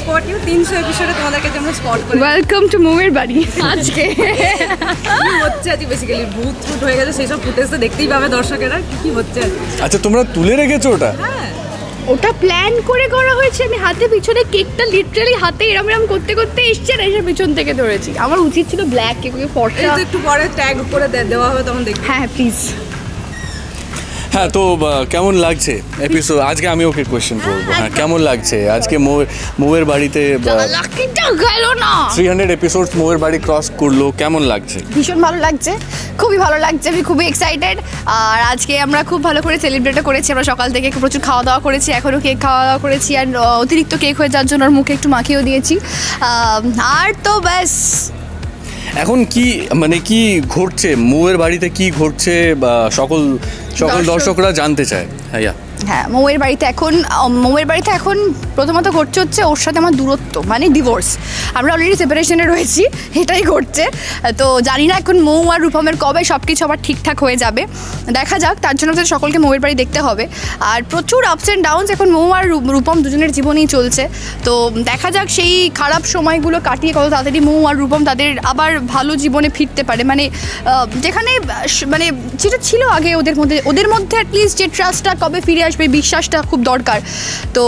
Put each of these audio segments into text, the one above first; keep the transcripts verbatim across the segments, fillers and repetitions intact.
Spot You তিনশো এপিসোডে তোমাদেরকে আমরা স্পট করি। ওয়েলকাম টু মৌ এর বাড়ি। আজকে কি হচ্ছে আজকে বেসিক্যালি ভূত ফুট হয়ে গেছে, সেই সব ফুটেজটা দেখতেই পাবে দর্শকেরা কি কি হচ্ছে। আচ্ছা তোমরা তুলে রেখেছো ওটা? হ্যাঁ ওটা প্ল্যান করে করা হয়েছে। আমি হাতে পিছনে কেকটা লিটারালি হাতে এরম এরম করতে করতে এসছে আর এসে পিছন থেকে ধরেছি। আমার উচিত ছিল ব্ল্যাক কেককে ফর্সা। এটা একটু পরে ট্যাগ করে দেওয়া হবে তখন দেখি। হ্যাঁ প্লিজ। হ্যাঁ তো কেমন লাগছে এপিসোড? আজকে আমি ওকে কোয়েশ্চেন করবো, হ্যাঁ কেমন লাগছে আজকে মৌ এর বাড়িতে? তিন শো এপিসোড মৌ এর বাড়ি ক্রস করলো, কেমন লাগছে? ভীষণ ভালো লাগছে, খুবই ভালো লাগছে, আমি খুবই এক্সাইটেড। আর আজকে আমরা খুব ভালো করে সেলিব্রেট করেছি, আমরা সকাল থেকে প্রচুর খাওয়া দাওয়া করেছি, এখনও কেক খাওয়া দাওয়া করেছি, আর অতিরিক্ত কেক হয়ে যাওয়ার জন্য ওর মুখে একটু মাখিয়েও দিয়েছি। আর তো ব্যাস এখন কি মানে কি ঘটছে মৌ এর বাড়িতে, কি ঘটছে সকল সকল দর্শকরা জানতে চায়। হ্যাঁ হ্যাঁ মৌ এর বাড়িতে এখন মৌ এর বাড়িতে এখন প্রথমত ঘটছে হচ্ছে ওর সাথে আমার দূরত্ব, মানে ডিভোর্স। আমরা অলরেডি সেপারেশনে রয়েছি, এটাই ঘটছে। তো জানি না এখন মৌ আর রূপমের কবে সব কিছু আবার ঠিকঠাক হয়ে যাবে, দেখা যাক। তার জন্য আমাদের সকলকে মৌ এর বাড়ি দেখতে হবে। আর প্রচুর আপস অ্যান্ড ডাউনস এখন মৌ আর রূপম দুজনের জীবনেই চলছে। তো দেখা যাক সেই খারাপ সময়গুলো কাটিয়ে কত তাড়াতাড়ি মৌ আর রূপম তাদের আবার ভালো জীবনে ফিরতে পারে, মানে যেখানে মানে যেটা ছিল আগে ওদের মধ্যে ওদের মধ্যে অ্যাটলিস্ট যে ট্রাস্টটা কবে ফিরে আসবে, বিশ্বাসটা খুব দরকার। তো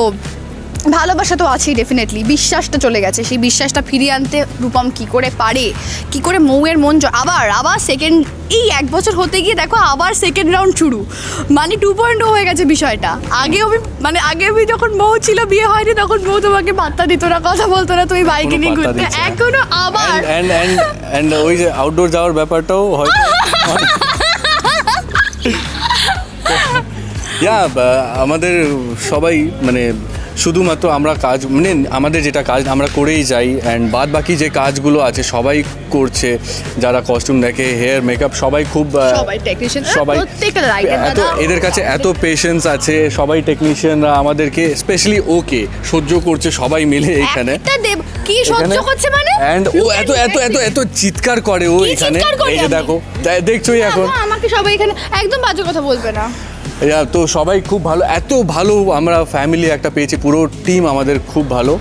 ভালোবাসা তো আছেই ডেফিনেটলি, বিশ্বাসটা চলে গেছে, সেই বিশ্বাসটা ফিরিয়ে আনতে রূপম কি করে পারে, কি করে মৌ এর মন আবার আবার সেকেন্ড এই এক বছর হতে গিয়ে দেখো আবার সেকেন্ড রাউন্ড শুরু, মানে টু পয়েন্ট ও হয়ে গেছে বিষয়টা। আগে আমি মানে আগে আমি যখন মৌ ছিল বিয়ে হয়নি তখন মৌ তোমাকে পাত্তা দিত না, কথা বলতো না, তুমি বাইকে নিয়ে ঘুরতে, এখনো আবার ওই যে আউটডোর যাওয়ার ব্যাপারটাও হয়। আমাদের সবাই মানে শুধুমাত্র আমরা কাজ মানে আমাদের যেটা কাজ আমরা করেই যাই, অ্যান্ড বাদ বাকি যে কাজগুলো আছে সবাই করছে, যারা কস্টিউম দেখে হেয়ার মেকআপ সবাই খুব সবাই এত এদের কাছে এত পেশেন্স আছে, সবাই টেকনিশিয়ানরা আমাদেরকে স্পেশালি ওকে সহ্য করছে সবাই মিলে এখানে। কি সহ্য করছে মানে এন্ড ও এত এত এত এত চিৎকার করে ও এখানে, এই যে দেখো দেখছোই এখন আমাকে সবাই এখানে একদম বাজে কথা বলবে না। তো সবাই খুব ভালো, এত ভালো আমরা ফ্যামিলি একটা পেয়েছি, পুরো টিম আমাদের খুব ভালো,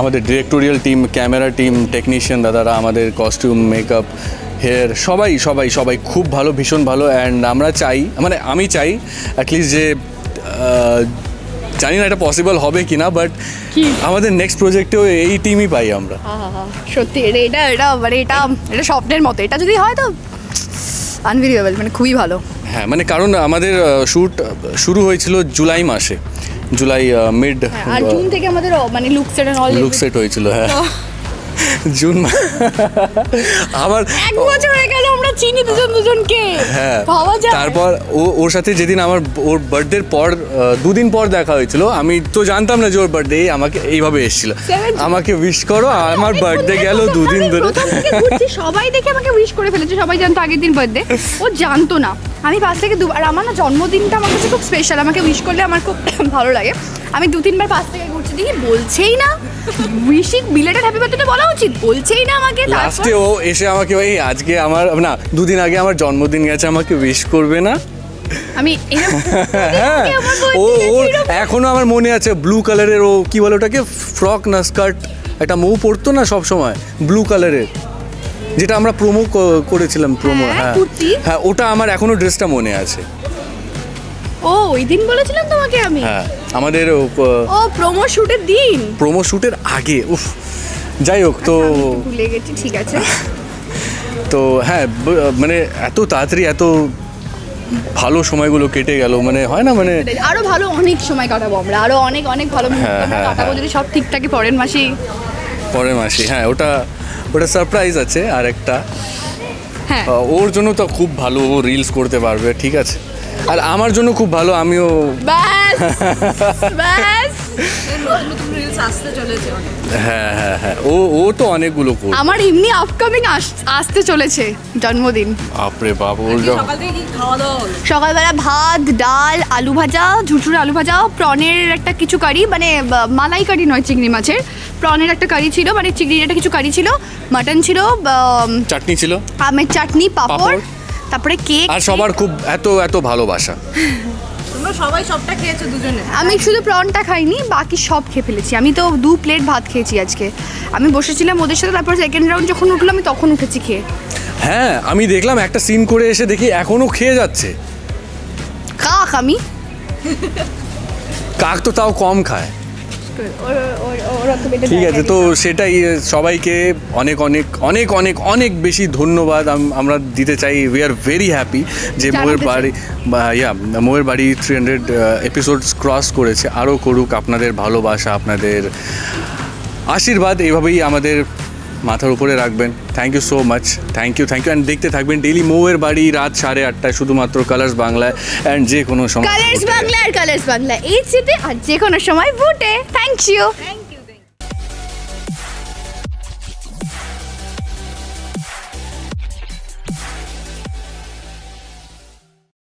আমাদের directorial team, camera team, technician দাদারা, আমাদের কস্টিউম মেকআপ হেয়ার সবাই সবাই সবাই খুব ভালো, ভীষণ ভালো। অ্যান্ড আমরা চাই মানে আমি চাই অ্যাটলিস্ট যে জানি না এটা পসিবল হবে কি না, বাট আমাদের নেক্সট প্রজেক্টেও এই টিমই পাই আমরা। সত্যি এটা এটা মানে এটা এটা স্বপ্নের মতো, এটা যদি হয় তো আনবিলিভেবল, মানে খুবই ভালো। হ্যাঁ মানে কারণ আমাদের শ্যুট শুরু হয়েছিল জুলাই মাসে, জুলাই মিড, আর জুন থেকে আমাদের মানে look set and all look set হয়েছিল। হ্যাঁ জুন আবার এক বছর হয়ে গেল আমরা চিনি দুজন দুজনকে, ভাবা যায়। তারপর ও ওর সাথে যেদিন আমার ওর বার্থডের পর দুদিন পর দেখা হয়েছিল, আমি তো জানতাম না যে ওর বার্থডে, আমাকে এইভাবে এসেছিল আমাকে উইশ করো, আমার বার্থডে গেল দুদিন ধরে সবাই দেখে আমাকে উইশ করে ফেলেছে, সবাই জানতো আগের দিন বার্থডে, ও জানতো না। আমি পাশ থেকে দু আর আমার না জন্মদিনটা আমার কাছে খুব স্পেশাল, আমাকে উইশ করলে আমার খুব ভালো লাগে। আমি দু তিনবার পাশ থেকে ঘুরছি দেখি বলছেই না, উইশিং বিলেটেড হ্যাপি বার্থডে বলা উচিত, বলছেই না আমাকে। লাস্টে ও এসে আমাকে এই আজকে আমার না দুদিন আগে আমার জন্মদিন গেছে, আমাকে উইশ করবে না? আমি ও এখনো আমার মনে আছে ব্লু কালারের, ও কি বলে ওটাকে, ফ্রক না স্কার্ট একটা মৌ পরতো না সবসময় ব্লু কালারের, যেটা আমরা প্রোমো করেছিলাম, প্রোমো। হ্যাঁ হ্যাঁ ওটা আমার এখনো ড্রেসটা মনে আছে। ও ওই দিন বলেছিলাম তোমাকে আমি? হ্যাঁ আমাদের ও প্রোমো শুটের দিন, প্রোমো শুটের আগে। উফ যাই হোক তো ভুলে গেছি, ঠিক আছে। তো হ্যাঁ মানে এত তাড়াতাড়ি এত ভালো সময়গুলো কেটে গেল, মানে হয় না মানে আরো ভালো অনেক সময় কাটাবো আমরা, আরো অনেক অনেক ভালো কাটাবো যদি সব ঠিকঠাকই পরের মাসে পরের মাসে হ্যাঁ ওটা ওটা সারপ্রাইজ আছে আর একটা, হ্যাঁ ওর জন্য তো খুব ভালো, ও রিলস করতে পারবে, ঠিক আছে। আর আমার জন্য খুব ভালো, আমিও ব্যাস ব্যাস রিলস আসতে চলেছে। হ্যাঁ হ্যাঁ হ্যাঁ ও ও তো অনেকগুলো করবে, আমার এমনি আপকামিং আসতে চলেছে জন্মদিন। আপরে বাপ ওর সকাল থেকে কি খাওয়া দাও? সকালবেলা ভাত ডাল আলু ভাজা, ঝুটঝুরে আলু ভাজা, প্রনের একটা কিছু কারি, মানে মালাই কারি নয় চিংড়ি মাছের, প্রনের একটা কারি ছিল, মানে চিংড়ির একটা কিছু কারি ছিল, মাটন ছিল, চাটনি ছিল, আমের চাটনি, পাপড়, তারপরে কেক। আর সবার খুব এত এত ভালোবাসা, তোমরা সবাই সবটা খেয়েছো দুজনে। আমি শুধু প্রনটা খাইনি, বাকি সব খেয়ে ফেলেছি। আমি তো দু প্লেট ভাত খেয়েছি আজকে। আমি বসেছিলাম ওদের সাথে, তারপর সেকেন্ড রাউন্ড যখন উঠলো আমি তখন উঠেছি খেয়ে। হ্যাঁ, আমি দেখলাম একটা সিন করে এসে দেখি এখনো খেয়ে যাচ্ছে। কাক আমি কাক তো তাও কম খায়। ঠিক আছে, তো সেটাই সবাইকে অনেক অনেক অনেক অনেক অনেক বেশি ধন্যবাদ আমরা দিতে চাই। উই আর ভেরি হ্যাপি যে মৌ এর বাড়ি ইয়া মৌ এর বাড়ি থ্রি হান্ড্রেড এপিসোডস ক্রস করেছে। আরও করুক। আপনাদের ভালোবাসা, আপনাদের আশীর্বাদ এইভাবেই আমাদের মাথার উপরে রাখবেন। Thank you so much. Thank you thank you and দেখতে থাকবেন ডেইলি মৌ এর বাড়ি রাত সাড়ে আটটায় শুধুমাত্র কালার্স বাংলায়। অ্যান্ড যে কোনো সময় কালার্স বাংলা আর কালার্স বাংলা এই চেতে আর যে কোনো সময় বুটে। Thank you.